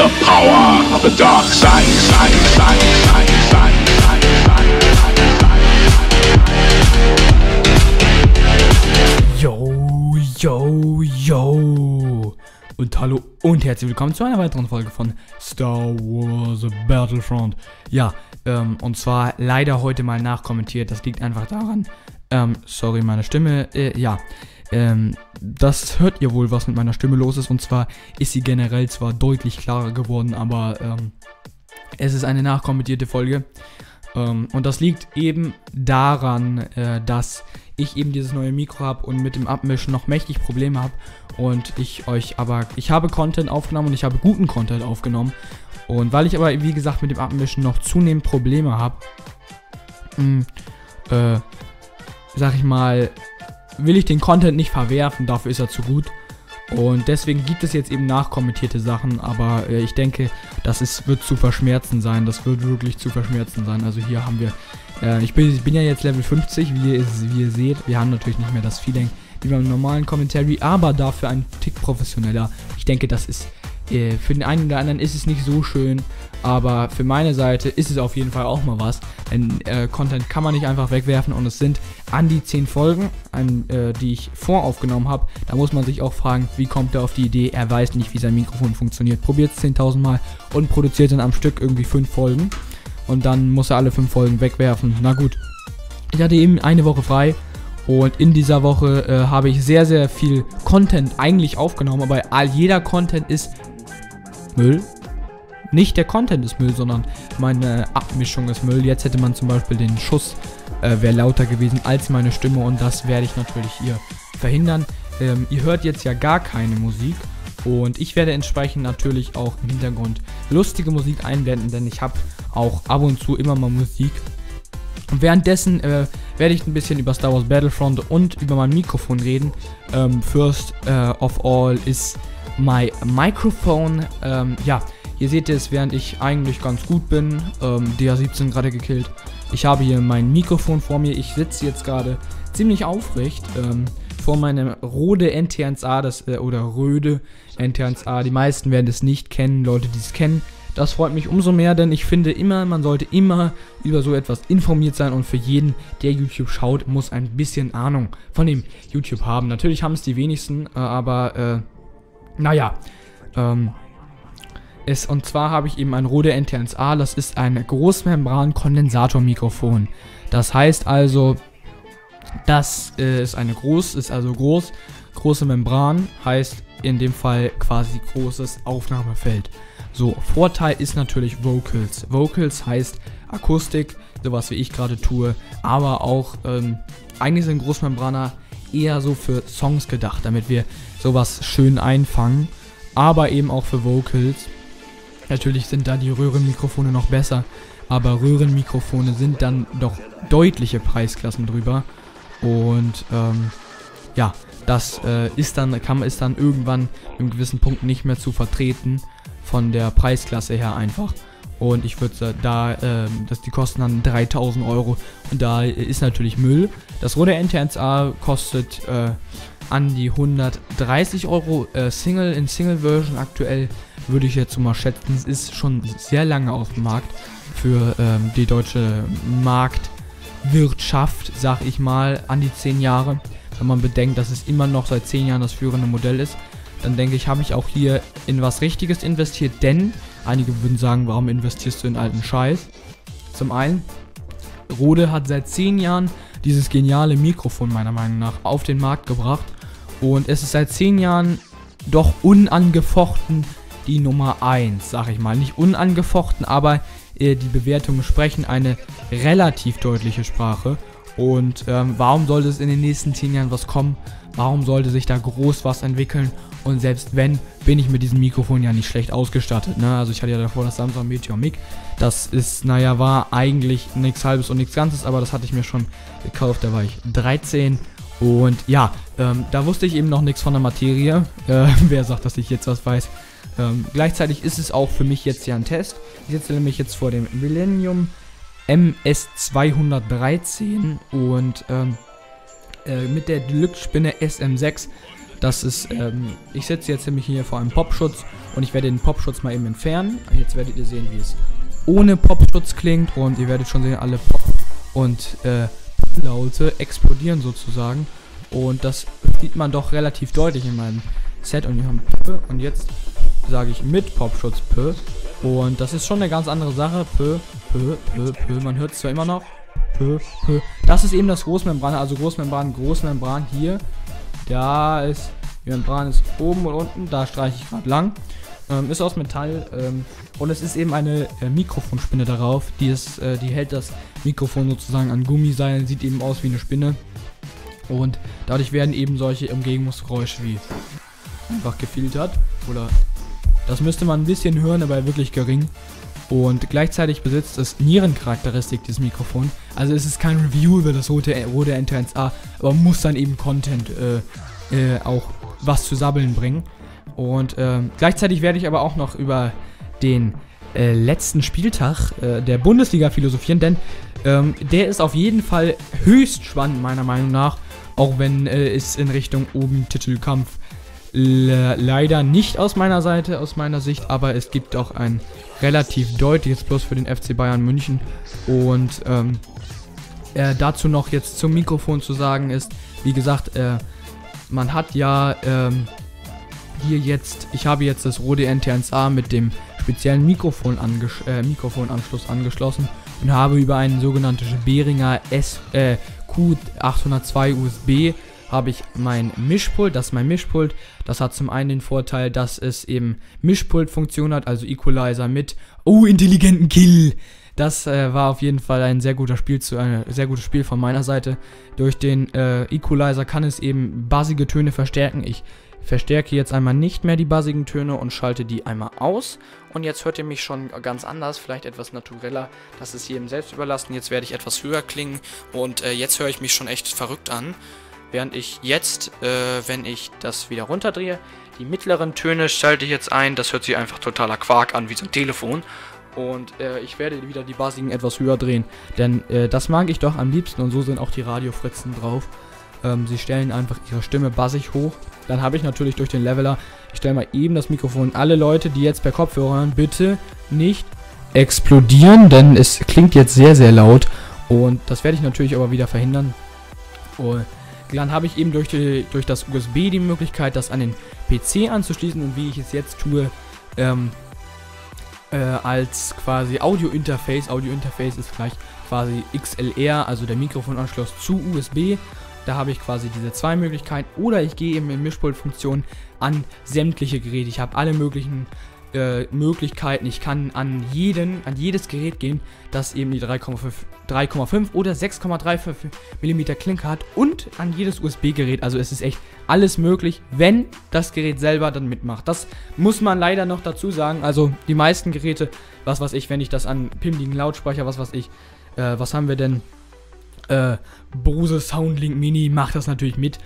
The power of the dark side, side, side, side, side, side, side, side. Yo, yo, yo. Und hallo und herzlich willkommen zu einer weiteren Folge von Star Wars Battlefront. Ja, und zwar leider heute mal nachkommentiert. Das liegt einfach daran. Sorry, meine Stimme. Ja. Das hört ihr wohl, was mit meiner Stimme los ist, und zwar ist sie generell zwar deutlich klarer geworden, aber es ist eine nachkommentierte Folge, und das liegt eben daran, dass ich eben dieses neue Mikro habe und mit dem Abmischen noch mächtig Probleme habe, und ich habe Content aufgenommen und ich habe guten Content aufgenommen, und weil ich aber, wie gesagt, mit dem Abmischen noch zunehmend Probleme habe, sag ich mal, will ich den Content nicht verwerfen, dafür ist er zu gut. Und deswegen gibt es jetzt eben nachkommentierte Sachen, aber ich denke, wird zu verschmerzen sein, das wird wirklich zu verschmerzen sein. Also hier haben wir, ich bin ja jetzt Level 50, wie ihr seht, wir haben natürlich nicht mehr das Feeling wie beim normalen Commentary, aber dafür ein Tick professioneller. Ich denke, das ist, für den einen oder anderen ist es nicht so schön, aber für meine Seite ist es auf jeden Fall auch mal was, denn Content kann man nicht einfach wegwerfen, und es sind an die 10 Folgen, die ich voraufgenommen habe. Da muss man sich auch fragen, wie kommt er auf die Idee, er weiß nicht, wie sein Mikrofon funktioniert, probiert es 10.000 Mal und produziert dann am Stück irgendwie 5 Folgen und dann muss er alle 5 Folgen wegwerfen. Na gut, ich hatte eben eine Woche frei. Und in dieser Woche habe ich sehr, sehr viel Content eigentlich aufgenommen, aber jeder Content ist Müll. Nicht der Content ist Müll, sondern meine Abmischung ist Müll. Jetzt hätte man zum Beispiel den Schuss, wäre lauter gewesen als meine Stimme, und das werde ich natürlich hier verhindern. Ihr hört jetzt ja gar keine Musik, und ich werde entsprechend natürlich auch im Hintergrund lustige Musik einblenden, denn ich habe auch ab und zu immer mal Musik. Und währenddessen werde ich ein bisschen über Star Wars Battlefront und über mein Mikrofon reden. First of all ist my Microphone. Ja, hier seht ihr es, während ich eigentlich ganz gut bin. DR17 gerade gekillt. Ich habe hier mein Mikrofon vor mir. Ich sitze jetzt gerade ziemlich aufrecht vor meinem Røde NT1-A oder Røde NT1-A. Die meisten werden es nicht kennen, Leute, die es kennen. Das freut mich umso mehr, denn ich finde immer, man sollte immer über so etwas informiert sein, und für jeden, der YouTube schaut, muss ein bisschen Ahnung von dem YouTube haben. Natürlich haben es die wenigsten, aber naja. Und zwar habe ich eben ein Røde NT1-A, das ist ein Großmembran-Kondensatormikrofon. Das heißt also, das große Membran, heißt in dem Fall quasi großes Aufnahmefeld. So, Vorteil ist natürlich Vocals. Vocals heißt Akustik, sowas wie ich gerade tue, aber auch, eigentlich sind Großmembraner eher so für Songs gedacht, damit wir sowas schön einfangen, aber eben auch für Vocals. Natürlich sind da die Röhrenmikrofone noch besser, aber Röhrenmikrofone sind dann doch deutliche Preisklassen drüber, und ja, das ist dann irgendwann mit einem gewissen Punkt nicht mehr zu vertreten, von der Preisklasse her einfach. Und ich würde da, dass die kosten dann 3000 Euro. Und da ist natürlich Müll. Das Røde NT1-A kostet an die 130 Euro Single. In Single-Version aktuell würde ich jetzt so mal schätzen. Es ist schon sehr lange auf dem Markt für die deutsche Marktwirtschaft, sag ich mal, an die 10 Jahre. Wenn man bedenkt, dass es immer noch seit 10 Jahren das führende Modell ist, dann denke ich, habe ich auch hier in was Richtiges investiert, denn einige würden sagen, warum investierst du in alten Scheiß? Zum einen, Røde hat seit 10 Jahren dieses geniale Mikrofon meiner Meinung nach auf den Markt gebracht, und es ist seit 10 Jahren doch unangefochten die Nummer 1, sag ich mal. Nicht unangefochten, aber die Bewertungen sprechen eine relativ deutliche Sprache, und warum sollte es in den nächsten 10 Jahren was kommen? Warum sollte sich da groß was entwickeln? Und selbst wenn, bin ich mit diesem Mikrofon ja nicht schlecht ausgestattet, ne? Also ich hatte ja davor das Samsung Meteor Mic. Das ist, naja, war eigentlich nichts Halbes und nichts Ganzes, aber das hatte ich mir schon gekauft, da war ich 13. Und ja, da wusste ich eben noch nichts von der Materie. Wer sagt, dass ich jetzt was weiß? Gleichzeitig ist es auch für mich jetzt ja ein Test. Ich sitze nämlich jetzt vor dem Millennium MS213 und mit der Glückspinne SM6 Das ist, ich setze jetzt nämlich hier vor einem Popschutz und ich werde den Popschutz mal eben entfernen. Jetzt werdet ihr sehen, wie es ohne Popschutz klingt und ihr werdet schon sehen, alle Pop und Laute explodieren sozusagen. Und das sieht man doch relativ deutlich in meinem Set. Und wir haben P und jetzt sage ich mit Popschutz P. Und das ist schon eine ganz andere Sache. P, P, P, P. Man hört es zwar immer noch. P, P. Das ist eben das Großmembran, also Großmembran, Großmembran hier. Da ist, die Membran ist oben und unten, da streiche ich gerade lang. Ist aus Metall und es ist eben eine Mikrofonspinne darauf. Die, die hält das Mikrofon sozusagen an Gummiseilen, sieht eben aus wie eine Spinne. Und dadurch werden eben solche Umgebungsgeräusche wie einfach gefiltert. Oder das müsste man ein bisschen hören, aber wirklich gering. Und gleichzeitig besitzt es Nierencharakteristik, dieses Mikrofon. Also es ist kein Review über das Røde NT1-A, aber man muss dann eben Content auch was zu sabbeln bringen. Und gleichzeitig werde ich aber auch noch über den letzten Spieltag der Bundesliga philosophieren, denn der ist auf jeden Fall höchst spannend, meiner Meinung nach, auch wenn es in Richtung oben Titelkampf leider nicht aus meiner Seite, aus meiner Sicht, aber es gibt auch ein relativ deutliches Plus für den FC Bayern München. Und dazu noch jetzt zum Mikrofon zu sagen ist, wie gesagt, man hat ja hier jetzt, ich habe jetzt das Røde NT1-A mit dem speziellen Mikrofon Mikrofonanschluss angeschlossen und habe über einen sogenannten Behringer Q 802 USB habe ich mein Mischpult, das ist mein Mischpult. Das hat zum einen den Vorteil, dass es eben Mischpult-Funktion hat, also Equalizer mit intelligenten Kill. Das war auf jeden Fall ein sehr guter Spiel, von meiner Seite. Durch den Equalizer kann es eben bassige Töne verstärken. Ich verstärke jetzt einmal nicht mehr die basigen Töne und schalte die einmal aus. Und jetzt hört ihr mich schon ganz anders, vielleicht etwas natureller. Das ist jedem selbst überlassen. Jetzt werde ich etwas höher klingen und jetzt höre ich mich schon echt verrückt an. Während ich jetzt, wenn ich das wieder runterdrehe, die mittleren Töne schalte ich jetzt ein. Das hört sich einfach totaler Quark an, wie so ein Telefon. Und ich werde wieder die basigen etwas höher drehen, denn das mag ich doch am liebsten. Und so sind auch die Radiofritzen drauf. Sie stellen einfach ihre Stimme bassig hoch. Dann habe ich natürlich durch den Leveler, ich stelle mal eben das Mikrofon. Alle Leute, die jetzt per Kopfhörer hören, bitte nicht explodieren, denn es klingt jetzt sehr, sehr laut. Und das werde ich natürlich aber wieder verhindern. Und dann habe ich eben durch das USB die Möglichkeit, das an den PC anzuschließen und wie ich es jetzt tue, als quasi Audio-Interface. Audio-Interface ist gleich quasi XLR, also der Mikrofonanschluss zu USB. Da habe ich quasi diese zwei Möglichkeiten oder ich gehe eben in Mischpult-Funktion an sämtliche Geräte. Ich habe alle möglichen Möglichkeiten. Ich kann an jedes Gerät gehen, das eben die 3,5 oder 6,35 mm Klinke hat und an jedes USB-Gerät. Also es ist echt alles möglich, wenn das Gerät selber dann mitmacht. Das muss man leider noch dazu sagen. Also die meisten Geräte, was weiß ich, wenn ich das an pimmligen Lautsprecher, was weiß ich, was haben wir denn? Bose Soundlink Mini macht das natürlich mit.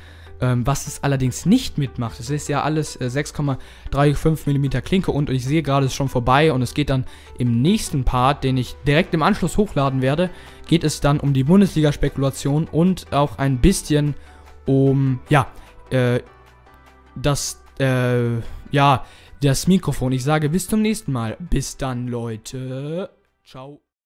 Was es allerdings nicht mitmacht, es ist ja alles 6,35 mm Klinke und ich sehe gerade, es ist schon vorbei und es geht dann im nächsten Part, den ich direkt im Anschluss hochladen werde, geht es dann um die Bundesliga-Spekulation und auch ein bisschen um, ja, das Mikrofon. Ich sage bis zum nächsten Mal. Bis dann, Leute. Ciao.